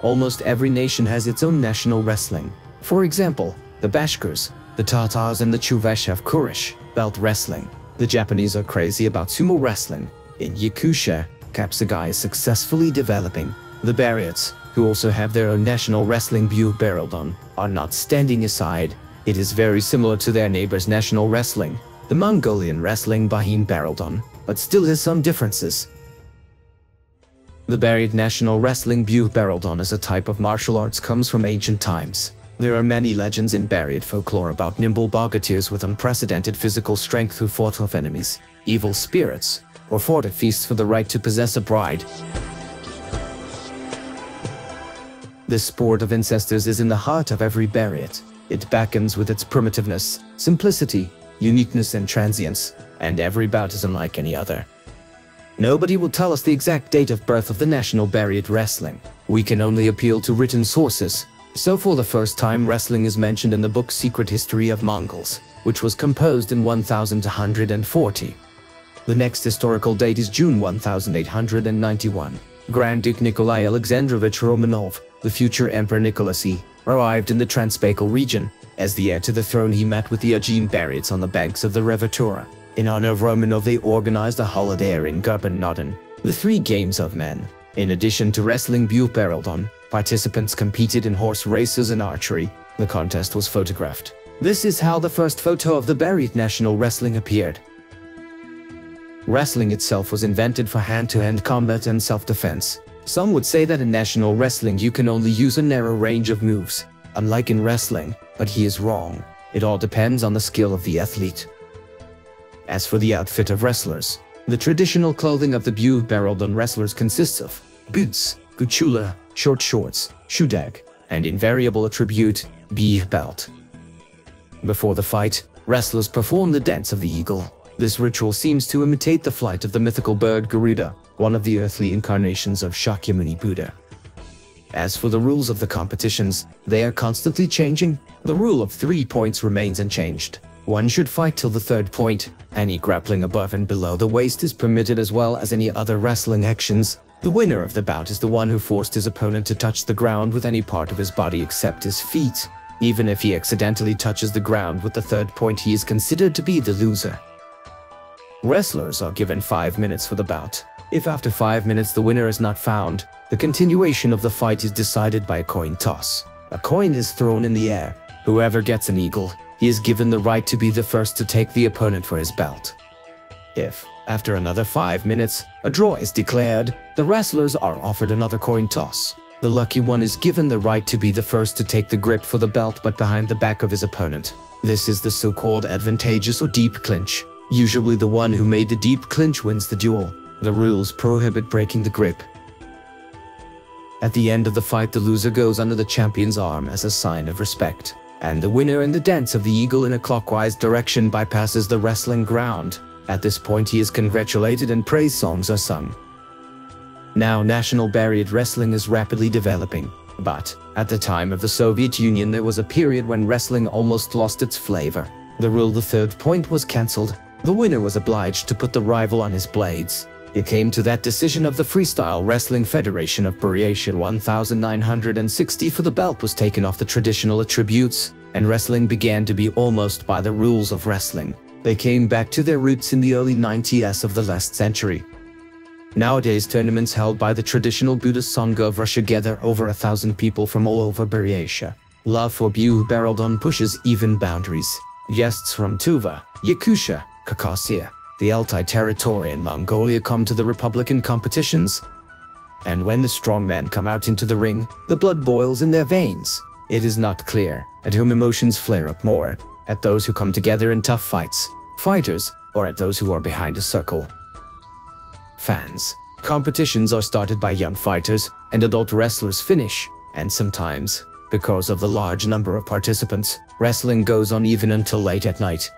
Almost every nation has its own national wrestling. For example, the Bashkirs, the Tatars and the Chuvash have Kurish, belt wrestling. The Japanese are crazy about sumo wrestling. In Yakutia, Kapsugai is successfully developing. The Buryats, who also have their own national wrestling Buhe Barildaan, are not standing aside. It is very similar to their neighbor's national wrestling, the Mongolian wrestling Buhe Barildaan, but still has some differences. The Buryat national wrestling Buhe Barildaan is a type of martial arts comes from ancient times. There are many legends in Buryat folklore about nimble bogatyrs with unprecedented physical strength who fought off enemies, evil spirits, or fought at feasts for the right to possess a bride. The sport of ancestors is in the heart of every Buryat. It beckons with its primitiveness, simplicity, uniqueness and transience, and every bout is unlike any other. Nobody will tell us the exact date of birth of the national Buryat wrestling. We can only appeal to written sources. So for the first time wrestling is mentioned in the book Secret History of Mongols, which was composed in 1140. The next historical date is June 1891. Grand Duke Nikolai Alexandrovich Romanov, the future Emperor Nicholas II, arrived in the Transbaikal region. As the heir to the throne he met with the Ajin Buryats on the banks of the Revatura. In honor of Romanov, they organized a holiday in Gurbannaden, the three games of men. In addition to wrestling Buhe Barildaan, participants competed in horse races and archery. The contest was photographed. This is how the first photo of the Buryat national wrestling appeared. Wrestling itself was invented for hand-to-hand combat and self-defense. Some would say that in national wrestling you can only use a narrow range of moves, unlike in wrestling, but he is wrong. It all depends on the skill of the athlete. As for the outfit of wrestlers, the traditional clothing of the Buhe Barildaan wrestlers consists of boots, guchula, short shorts, shudak, and invariable attribute, buhe belt. Before the fight, wrestlers perform the dance of the eagle. This ritual seems to imitate the flight of the mythical bird Garuda, one of the earthly incarnations of Shakyamuni Buddha. As for the rules of the competitions, they are constantly changing. The rule of 3 points remains unchanged. One should fight till the 3rd point. Any grappling above and below the waist is permitted as well as any other wrestling actions. The winner of the bout is the one who forced his opponent to touch the ground with any part of his body except his feet. Even if he accidentally touches the ground with the 3rd point, he is considered to be the loser. Wrestlers are given 5 minutes for the bout. If after 5 minutes the winner is not found, the continuation of the fight is decided by a coin toss. A coin is thrown in the air. Whoever gets an eagle, he is given the right to be the first to take the opponent for his belt. If, after another 5 minutes, a draw is declared, the wrestlers are offered another coin toss. The lucky one is given the right to be the first to take the grip for the belt but behind the back of his opponent. This is the so-called advantageous or deep clinch. Usually the one who made the deep clinch wins the duel. The rules prohibit breaking the grip. At the end of the fight, the loser goes under the champion's arm as a sign of respect, and the winner in the dance of the eagle in a clockwise direction bypasses the wrestling ground. At this point he is congratulated and praise songs are sung. Now national Buryat wrestling is rapidly developing, but at the time of the Soviet Union there was a period when wrestling almost lost its flavor. The rule the 3rd point was cancelled. The winner was obliged to put the rival on his blades. It came to that decision of the Freestyle Wrestling Federation of Buryat in 1960, for the belt was taken off the traditional attributes, and wrestling began to be almost by the rules of wrestling. They came back to their roots in the early 90s of the last century. Nowadays tournaments held by the traditional Buddhist Sangha of Russia gather over 1,000 people from all over Buryat. Love for Buhe Barildaan pushes even boundaries. Guests from Tuva, Yakutia, Kakassia, the Altai territory and Mongolia come to the Republican competitions. And when the strong men come out into the ring, the blood boils in their veins. It is not clear at whom emotions flare up more, at those who come together in tough fights, fighters, or at those who are behind a circle. Fans. Competitions are started by young fighters and adult wrestlers finish, and sometimes, because of the large number of participants, wrestling goes on even until late at night.